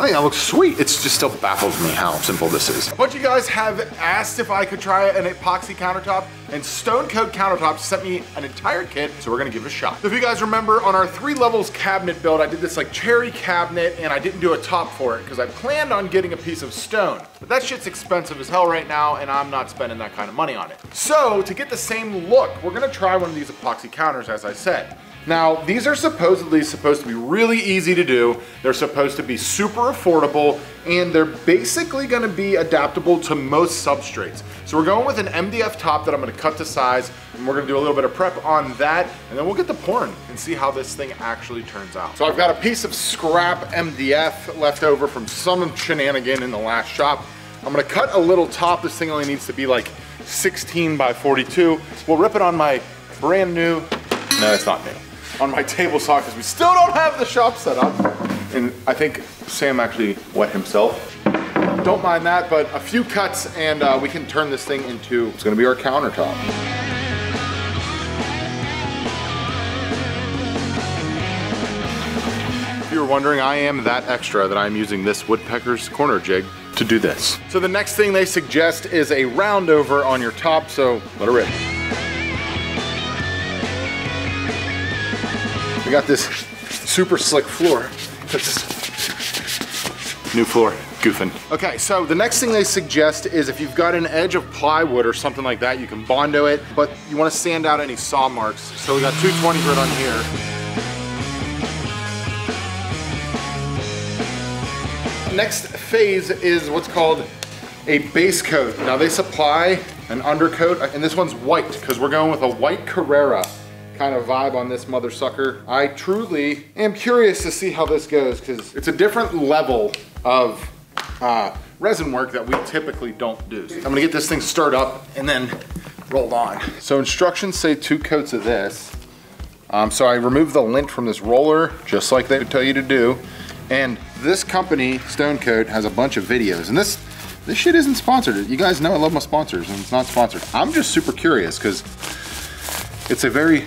I think that looks sweet. It's just still baffles me how simple this is. A bunch of you guys have asked if I could try an epoxy countertop, and Stone Coat Countertops sent me an entire kit, so we're gonna give it a shot. So if you guys remember, on our 3 levels cabinet build, I did this like cherry cabinet, and I didn't do a top for it, because I planned on getting a piece of stone. But that shit's expensive as hell right now, and I'm not spending that kind of money on it. So to get the same look, we're gonna try one of these epoxy counters, as I said. Now, these are supposedly supposed to be really easy to do. They're supposed to be super affordable, and they're basically gonna be adaptable to most substrates. So we're going with an MDF top that I'm gonna cut to size, and we're gonna do a little bit of prep on that, and then we'll get to pouring and see how this thing actually turns out. So I've got a piece of scrap MDF left over from some shenanigan in the last shop. I'm gonna cut a little top. This thing only needs to be like 16 by 42. We'll rip it on my brand new, no, it's not new, on my table saw, because we still don't have the shop set up. And I think Sam actually wet himself. Don't mind that, but a few cuts and we can turn this thing into, it's gonna be our countertop. If you were wondering, I am that extra that I'm using this woodpecker's corner jig to do this. So the next thing they suggest is a round over on your top, so let it rip. We got this super slick floor. New floor, goofing. Okay, so the next thing they suggest is if you've got an edge of plywood or something like that, you can Bondo it, but you wanna sand out any saw marks. So we got 220 grit on here. Next phase is what's called a base coat. Now they supply an undercoat, and this one's white, because we're going with a white Carrera kind of vibe on this mother sucker. I truly am curious to see how this goes, because it's a different level of resin work that we typically don't do. So I'm gonna get this thing stirred up and then rolled on. So instructions say 2 coats of this. So I removed the lint from this roller, just like they would tell you to do. And this company, Stone Coat, has a bunch of videos. And this shit isn't sponsored. You guys know I love my sponsors, and it's not sponsored. I'm just super curious, because it's a very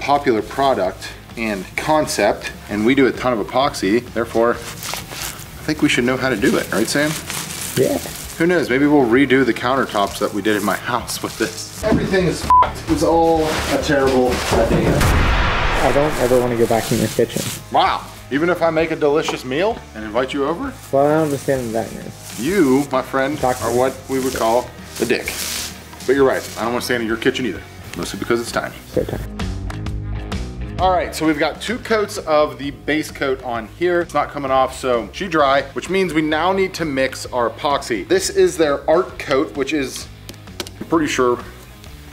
popular product and concept, and we do a ton of epoxy, therefore, I think we should know how to do it, right Sam? Yeah. Who knows, maybe we'll redo the countertops that we did in my house with this. Everything is f***ed. It's all a terrible idea. I don't ever want to go back in your kitchen. Wow, even if I make a delicious meal and invite you over? Well, I don't understand that now. You, my friend, are what we would call a dick. But you're right, I don't want to stand in your kitchen either. Mostly because it's tiny. So tiny. All right, so we've got 2 coats of the base coat on here. It's not coming off, so she dry, which means we now need to mix our epoxy. This is their art coat, which is, I'm pretty sure,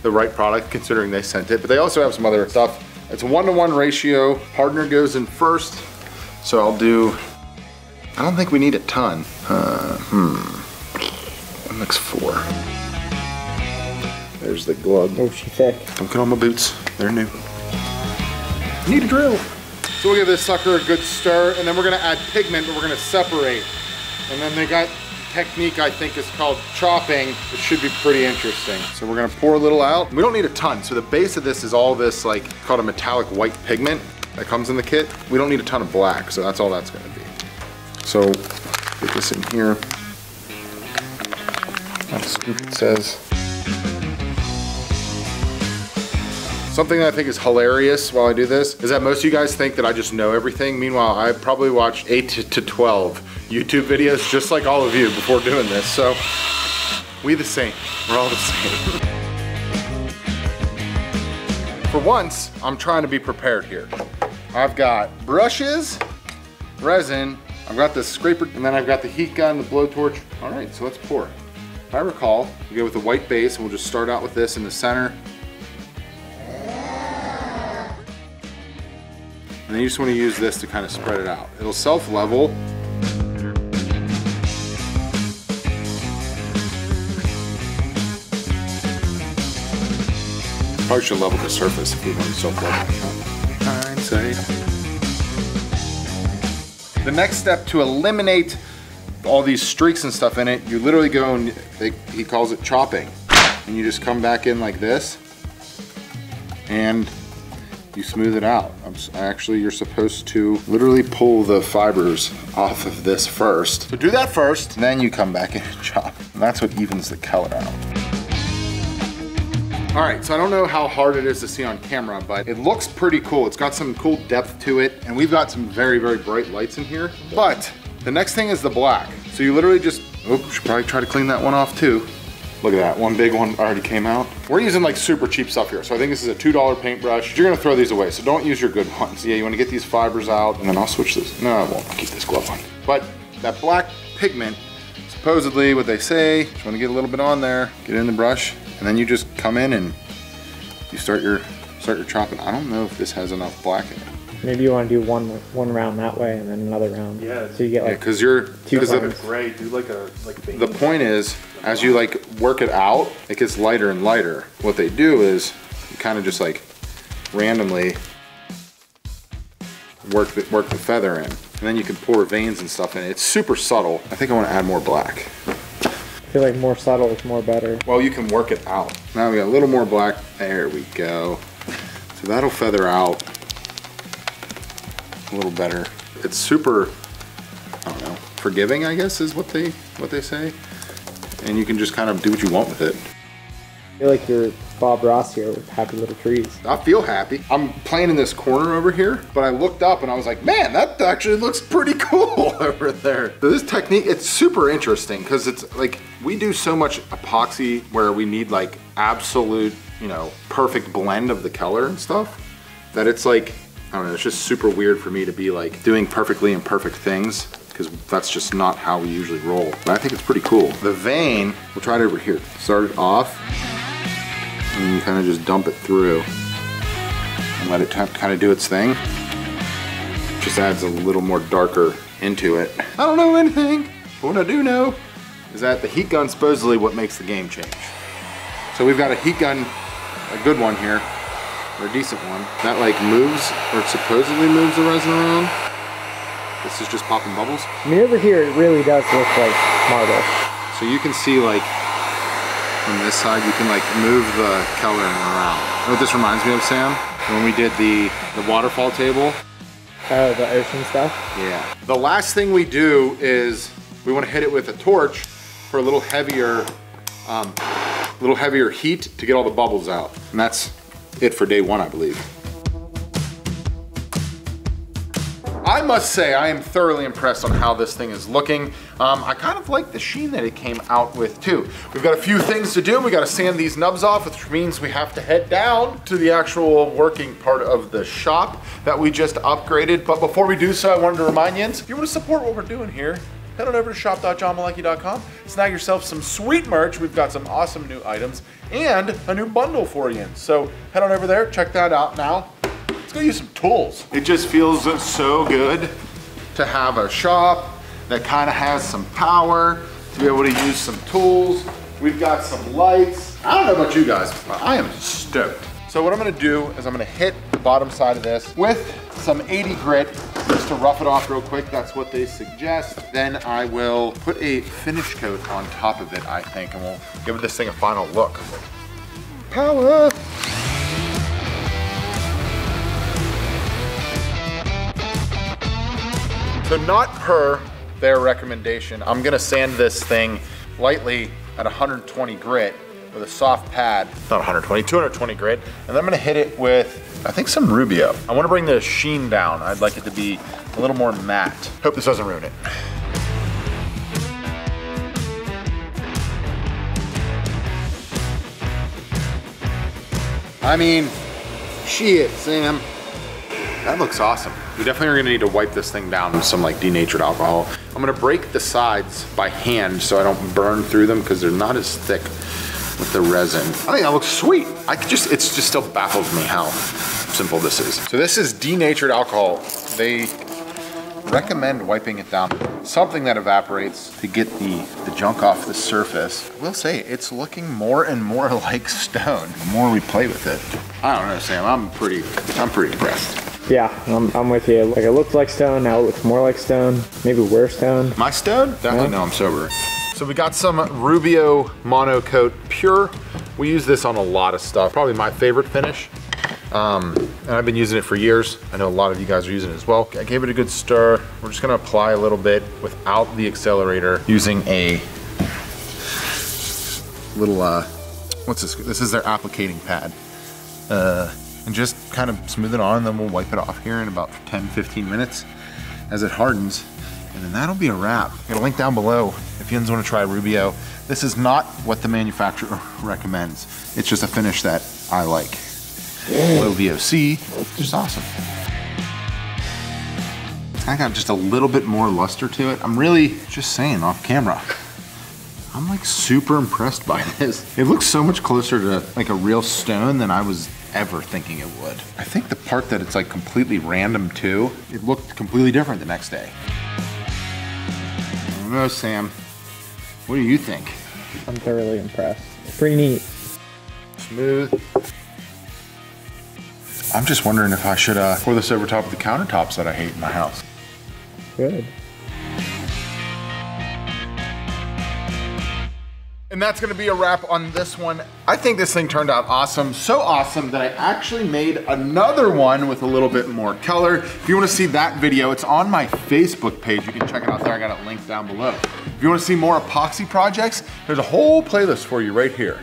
the right product considering they sent it, but they also have some other stuff. It's a 1-to-1 ratio. Hardener goes in first, so I'll do, I don't think we need a ton. I'll mix 4. There's the glove. Oh, she's thick. Don't get on my boots. They're new. Need a drill. So we'll give this sucker a good stir, and then we're gonna add pigment, but we're gonna separate. And then they got a technique I think is called chopping. It should be pretty interesting. So we're gonna pour a little out. We don't need a ton. So the base of this is all this like called a metallic white pigment that comes in the kit. We don't need a ton of black, so that's all that's gonna be. So put this in here. That's what it says. Something that I think is hilarious while I do this is that most of you guys think that I just know everything. Meanwhile, I probably watched 8 to 12 YouTube videos just like all of you before doing this. So we the same, we're all the same. For once, I'm trying to be prepared here. I've got brushes, resin, I've got the scraper, and then I've got the heat gun, the blowtorch. All right, so let's pour. If I recall, we go with the white base and we'll just start out with this in the center. And then you just want to use this to kind of spread it out. It'll self-level. Probably should level the surface if we want to self-level. The next step to eliminate all these streaks and stuff in it, you literally go and he calls it chopping. And you just come back in like this. And you smooth it out. Actually, you're supposed to literally pull the fibers off of this first. So do that first, then you come back in and chop. And that's what evens the color out. All right, so I don't know how hard it is to see on camera, but it looks pretty cool. It's got some cool depth to it, and we've got some very, very bright lights in here. But the next thing is the black. So you literally just, oh, should probably try to clean that one off too. Look at that, one big one already came out. We're using like super cheap stuff here. So I think this is a $2 paintbrush. You're gonna throw these away, so don't use your good ones. Yeah, you wanna get these fibers out, and then I'll switch this. No, I won't, I'll keep this glove on. But that black pigment, supposedly what they say, just wanna get a little bit on there, get in the brush, and then you just come in and you start your chopping. I don't know if this has enough black in it. Maybe you want to do one round that way and then another round. Yeah. So you get like because you're because of gray. Do like the point is as you like work it out, it gets lighter and lighter. What they do is you kind of just like randomly work the feather in, and then you can pour veins and stuff in it. It's super subtle. I think I want to add more black. I feel like more subtle is more better. Well, you can work it out. Now we got a little more black. There we go. So that'll feather out a little better. It's super, I don't know, forgiving, I guess, is what they say. And you can just kind of do what you want with it. I feel like you're Bob Ross here with happy little trees. I feel happy. I'm playing in this corner over here, but I looked up and I was like, man, that actually looks pretty cool over there. So this technique, it's super interesting because it's like, we do so much epoxy where we need like absolute, you know, perfect blend of the color and stuff that it's like, I don't know, it's just super weird for me to be like doing perfectly imperfect things because that's just not how we usually roll. But I think it's pretty cool. The vein, we'll try it over here. Start it off and you kind of just dump it through and let it kind of do its thing. Just adds a little more darker into it. I don't know anything, but what I do know is that the heat gun's supposedly what makes the game change. So we've got a heat gun, a good one here. Or a decent one that like moves or supposedly moves the resin around. This is just popping bubbles. I mean, over here it really does look like marble. So you can see like on this side you can like move the coloring around. You know what this reminds me of, Sam? When we did the waterfall table. Oh, the ocean stuff? Yeah. The last thing we do is we want to hit it with a torch for a little heavier heat to get all the bubbles out. And that's it for day one, I believe. I must say I am thoroughly impressed on how this thing is looking. I kind of like the sheen that it came out with too. We've got a few things to do. We gotta sand these nubs off, which means we have to head down to the actual working part of the shop that we just upgraded. But before we do so, I wanted to remind you, if you wanna support what we're doing here, head on over to shop.johnmalecki.com, snag yourself some sweet merch. We've got some awesome new items and a new bundle for you. So head on over there, check that out now. Let's go use some tools. It just feels so good to have a shop that kind of has some power, to be able to use some tools. We've got some lights. I don't know about you guys, but I am stoked. So what I'm gonna do is I'm gonna hit the bottom side of this with some 80 grit, just to rough it off real quick. That's what they suggest. Then I will put a finish coat on top of it, I think, and we'll give this thing a final look. Power! So not per their recommendation, I'm gonna sand this thing lightly at 120 grit with a soft pad, not 120, 220 grit, and then I'm gonna hit it with, I think, some Rubio. I wanna bring the sheen down. I'd like it to be a little more matte. Hope this doesn't ruin it. I mean, shit, Sam. That looks awesome. We definitely are gonna need to wipe this thing down with some like denatured alcohol. I'm gonna break the sides by hand so I don't burn through them because they're not as thick with the resin. I think that looks sweet. It's just still baffles me how simple this is. So this is denatured alcohol. They recommend wiping it down with something that evaporates to get the junk off the surface. I will say it's looking more and more like stone the more we play with it. I don't know, Sam, I'm pretty impressed. Yeah, I'm with you. Like, it looked like stone, now it looks more like stone. Maybe we're stone. My stone? Definitely, yeah. No, I'm sober. So we got some Rubio Monocoat Pure. We use this on a lot of stuff. Probably my favorite finish. And I've been using it for years. I know a lot of you guys are using it as well. I gave it a good stir. We're just gonna apply a little bit without the accelerator using a little, what's this? This is their applicating pad. And just kind of smooth it on, and then we'll wipe it off here in about 10, 15 minutes as it hardens. And then that'll be a wrap. I'm gonna link down below if you guys wanna try Rubio. This is not what the manufacturer recommends. It's just a finish that I like. Low VOC, just awesome. I got just a little bit more luster to it. I'm really just saying off camera, I'm like super impressed by this. It looks so much closer to like a real stone than I was ever thinking it would. I think the part that it's like completely random too, it looked completely different the next day. I don't know, Sam, what do you think? I'm thoroughly impressed. Pretty neat. Smooth. I'm just wondering if I should pour this over top of the countertops that I hate in my house. Good. And that's gonna be a wrap on this one. I think this thing turned out awesome. So awesome that I actually made another one with a little bit more color. If you wanna see that video, it's on my Facebook page. You can check it out there. I got it linked down below. If you wanna see more epoxy projects, there's a whole playlist for you right here.